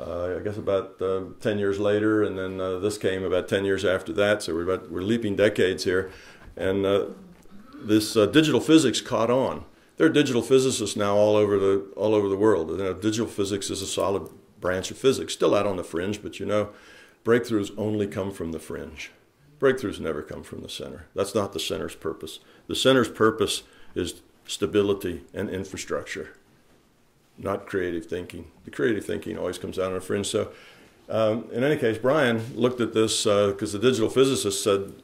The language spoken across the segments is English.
I guess about 10 years later, and then this came about 10 years after that, so we're leaping decades here. And this digital physics caught on. There are digital physicists now all over the world. You know, digital physics is a solid branch of physics, still out on the fringe, but you know, breakthroughs only come from the fringe. Breakthroughs never come from the center. That's not the center's purpose. The center's purpose is stability and infrastructure, not creative thinking. The creative thinking always comes out on the fringe. So in any case, Brian looked at this because the digital physicist said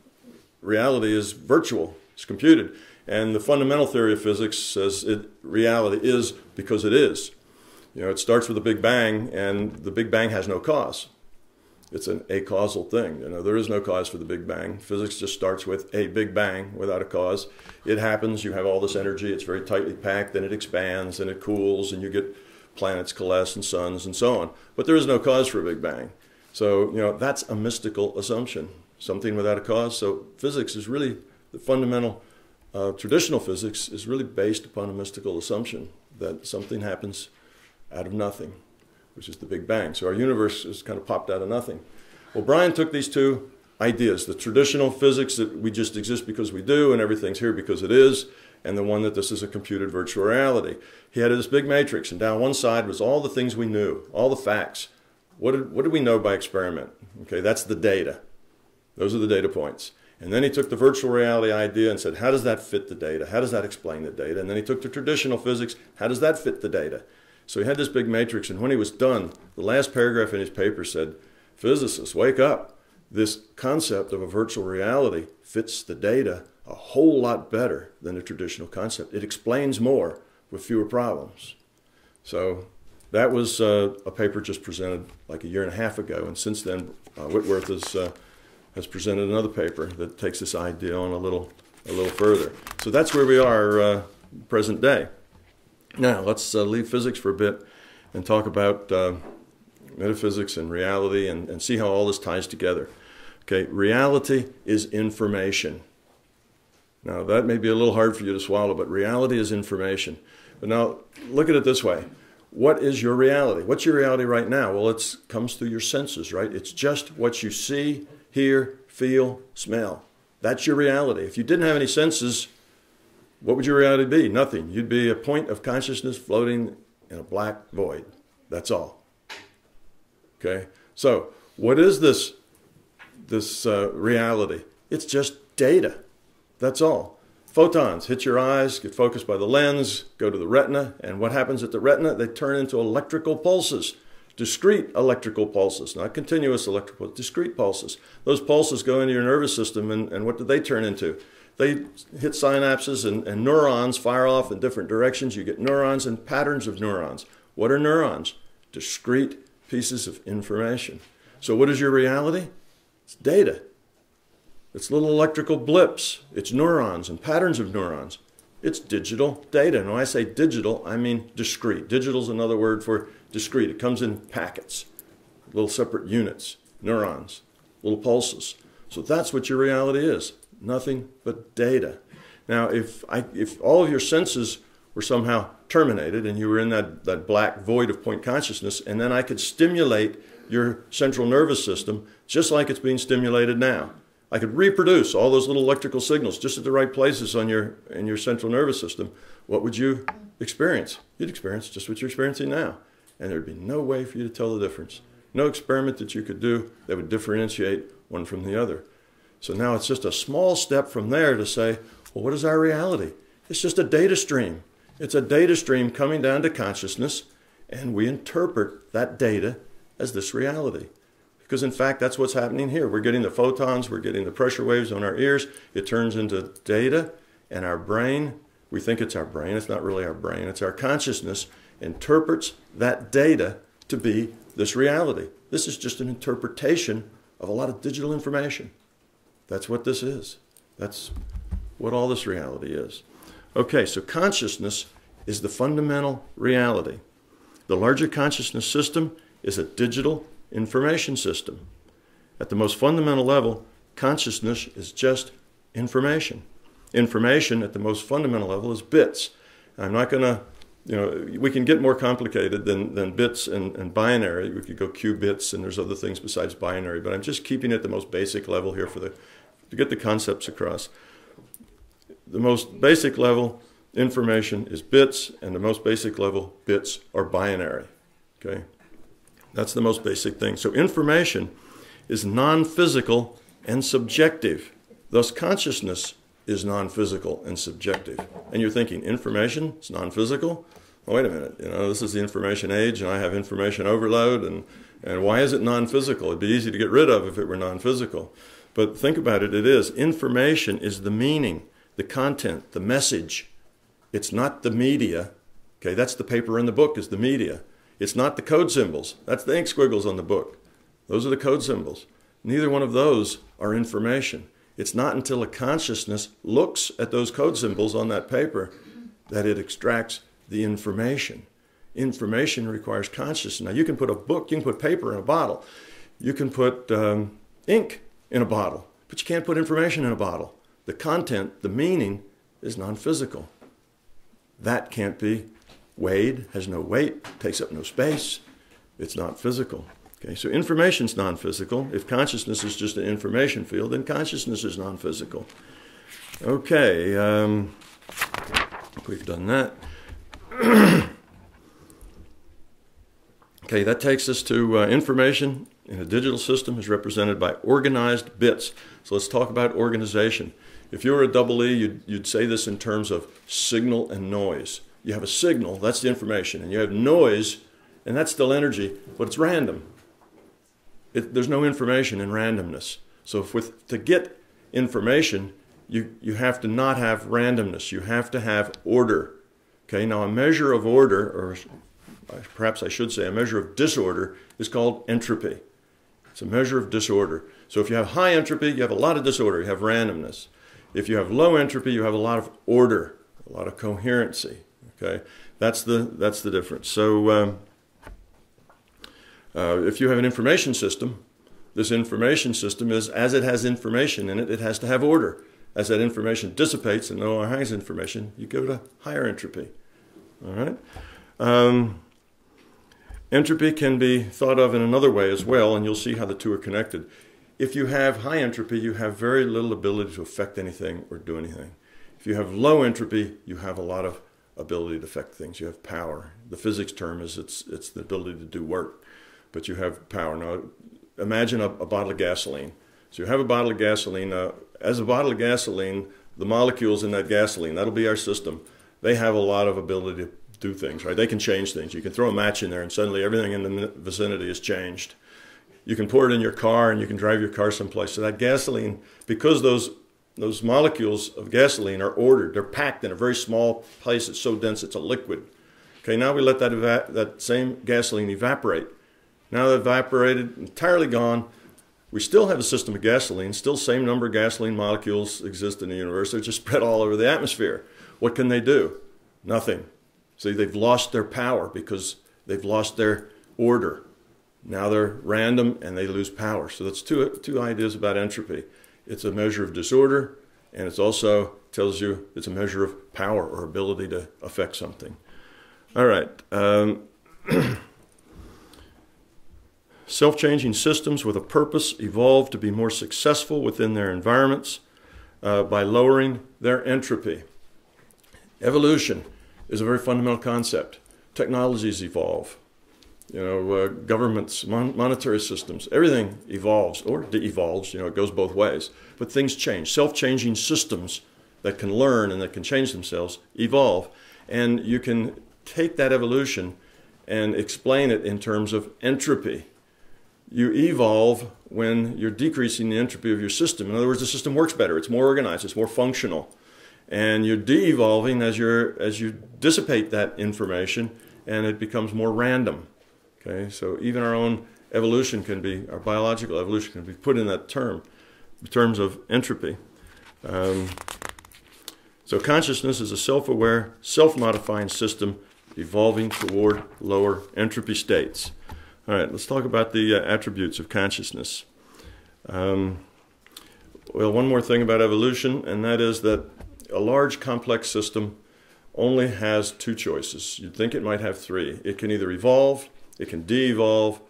reality is virtual, it's computed. And the fundamental theory of physics says reality is because it is. You know, it starts with the Big Bang, and the Big Bang has no cause. It's an acausal thing. You know, there is no cause for the Big Bang. Physics just starts with a Big Bang without a cause. It happens, you have all this energy, it's very tightly packed, then it expands, and it cools, and you get planets, coalescent suns, and so on. But there is no cause for a Big Bang. So, you know, that's a mystical assumption, something without a cause. So physics is really the fundamental, traditional physics is really based upon a mystical assumption that something happens out of nothing, which is the Big Bang. So our universe is kind of popped out of nothing. Well, Brian took these two ideas, the traditional physics that we just exist because we do and everything's here because it is, and the one that this is a computed virtual reality. He had this big matrix, and down one side was all the things we knew, all the facts. What did we know by experiment? Okay, that's the data. Those are the data points. And then he took the virtual reality idea and said, how does that fit the data? How does that explain the data? And then he took the traditional physics, how does that fit the data? So he had this big matrix, and when he was done, the last paragraph in his paper said, physicists, wake up. This concept of a virtual reality fits the data a whole lot better than the traditional concept. It explains more with fewer problems. So that was a paper just presented like a year and a half ago, and since then Whitworth has presented another paper that takes this idea on a little further. So that's where we are present day. Now, let's leave physics for a bit and talk about metaphysics and reality and see how all this ties together. Okay, reality is information. Now, that may be a little hard for you to swallow, but reality is information. But now, look at it this way. What is your reality? What's your reality right now? Well, it comes through your senses, right? It's just what you see, hear, feel, smell. That's your reality. If you didn't have any senses, what would your reality be? Nothing. You'd be a point of consciousness floating in a black void. That's all. Okay? So, what is this reality? It's just data. That's all. Photons hit your eyes, get focused by the lens, go to the retina, and what happens at the retina? They turn into electrical pulses. Discrete electrical pulses, not continuous electrical, discrete pulses. Those pulses go into your nervous system, and what do they turn into? They hit synapses, and neurons fire off in different directions. You get neurons and patterns of neurons. What are neurons? Discrete pieces of information. So what is your reality? It's data. It's little electrical blips. It's neurons and patterns of neurons. It's digital data. And when I say digital, I mean discrete. Digital is another word for discrete. It comes in packets, little separate units, neurons, little pulses. So that's what your reality is. Nothing but data. Now, if all of your senses were somehow terminated and you were in that black void of point consciousness, and then I could stimulate your central nervous system just like it's being stimulated now. I could reproduce all those little electrical signals just at the right places on in your central nervous system. What would you experience? You'd experience just what you're experiencing now. And there'd be no way for you to tell the difference. No experiment that you could do that would differentiate one from the other. So now it's just a small step from there to say, well, what is our reality? It's just a data stream. It's a data stream coming down to consciousness, and we interpret that data as this reality. Because in fact, that's what's happening here. We're getting the photons, we're getting the pressure waves on our ears. It turns into data, and our brain, we think it's our brain, it's not really our brain, it's our consciousness, interprets that data to be this reality. This is just an interpretation of a lot of digital information. That's what this is. That's what all this reality is. Okay, so consciousness is the fundamental reality. The larger consciousness system is a digital information system. At the most fundamental level, consciousness is just information. Information at the most fundamental level is bits. I'm not going to you know, we can get more complicated than bits and binary. We could go qubits, and there's other things besides binary, but I'm just keeping it the most basic level here for the, to get the concepts across. The most basic level information is bits, and the most basic level bits are binary, okay? That's the most basic thing. So information is non-physical and subjective. Thus, consciousness is non-physical and subjective. And you're thinking, information is non-physical? Oh, wait a minute, you know, this is the information age, and I have information overload, and why is it non-physical? It'd be easy to get rid of if it were non-physical. But think about it, it is. Information is the meaning, the content, the message. It's not the media. Okay, that's the paper in the book is the media. It's not the code symbols. That's the ink squiggles on the book. Those are the code symbols. Neither one of those are information. It's not until a consciousness looks at those code symbols on that paper that it extracts the information. Information requires consciousness. Now, you can put a book, you can put paper in a bottle. You can put ink in a bottle, but you can't put information in a bottle. The content, the meaning, is non-physical. That can't be weighed, has no weight, takes up no space. It's not physical. Okay, so information's non-physical. If consciousness is just an information field, then consciousness is non-physical. Okay, we've done that. Okay, that takes us to information in a digital system is represented by organized bits. So let's talk about organization. If you were a double E, you'd say this in terms of signal and noise. You have a signal, that's the information, and you have noise, and that's still energy, but it's random. There's no information in randomness. So if to get information, you have to not have randomness. You have to have order. Okay, now a measure of order, or perhaps I should say a measure of disorder, is called entropy. It's a measure of disorder. So if you have high entropy, you have a lot of disorder, you have randomness. If you have low entropy, you have a lot of order, a lot of coherency. Okay, that's the difference. So if you have an information system, this information system is, as it has information in it, it has to have order. As that information dissipates and no longer has information, you go to higher entropy. All right. Entropy can be thought of in another way as well, and you'll see how the two are connected. If you have high entropy, you have very little ability to affect anything or do anything. If you have low entropy, you have a lot of ability to affect things. You have power. The physics term is it's the ability to do work, but you have power. Now, imagine a bottle of gasoline. So you have a bottle of gasoline. As a bottle of gasoline, the molecules in that gasoline, that'll be our system, they have a lot of ability to do things, right? They can change things. You can throw a match in there and suddenly everything in the vicinity is changed. You can pour it in your car and you can drive your car someplace. So that gasoline, because those molecules of gasoline are ordered, they're packed in a very small place, it's so dense it's a liquid. Okay, now we let that same gasoline evaporate. Now it evaporated, entirely gone. We still have a system of gasoline, still same number of gasoline molecules exist in the universe. They're just spread all over the atmosphere. What can they do? Nothing. See, they've lost their power because they've lost their order. Now they're random and they lose power. So that's two ideas about entropy. It's a measure of disorder, and it also tells you it's a measure of power or ability to affect something. All right. Self-changing systems with a purpose evolve to be more successful within their environments by lowering their entropy. Evolution is a very fundamental concept. Technologies evolve. You know, governments, monetary systems, everything evolves or de-evolves, you know, it goes both ways. But things change. Self-changing systems that can learn and that can change themselves evolve. And you can take that evolution and explain it in terms of entropy. You evolve when you're decreasing the entropy of your system. In other words, the system works better. It's more organized. It's more functional. And you're de-evolving as you dissipate that information and it becomes more random. Okay, so even our own evolution can be, our biological evolution can be put in that term, in terms of entropy. So consciousness is a self-aware, self-modifying system evolving toward lower entropy states. All right, let's talk about the attributes of consciousness. Well, one more thing about evolution, and that is that a large complex system only has two choices. You'd think it might have three. It can either evolve, it can de-evolve,